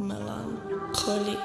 melancholic.